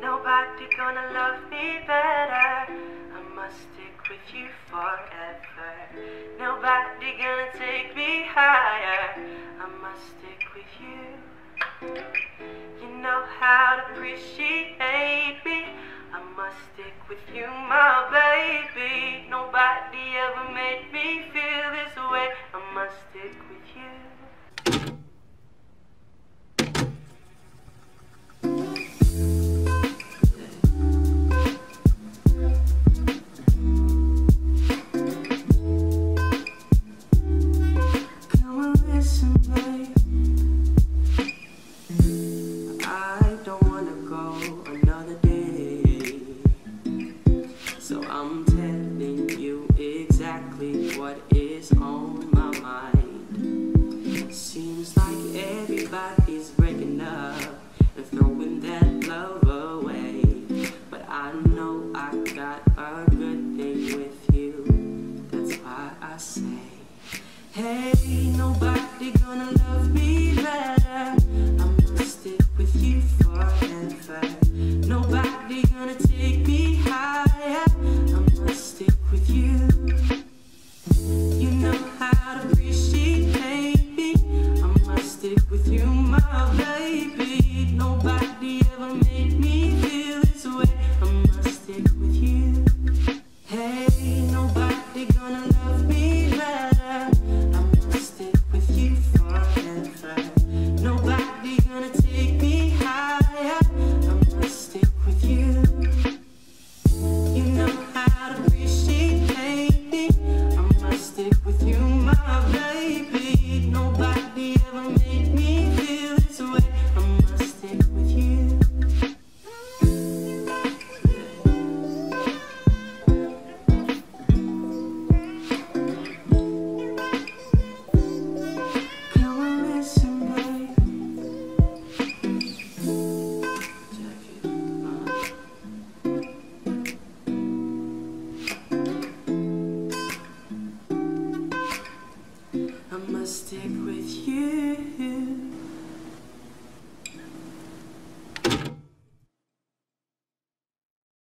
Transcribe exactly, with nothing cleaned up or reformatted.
Nobody gonna love me better. I must stick with you forever. Nobody gonna take me higher. I must stick with you. You know how to appreciate me. I must stick with you, my baby. Nobody ever made me feel this way. I must stick with you. What is on my mind? Seems like everybody's breaking up and throwing that love away. But I know I got a good thing with you. That's why I say, hey, nobody gonna love me better. I'm gonna stick with you forever. Nobody gonna take me higher. I'm gonna stick with you. I must stick with you.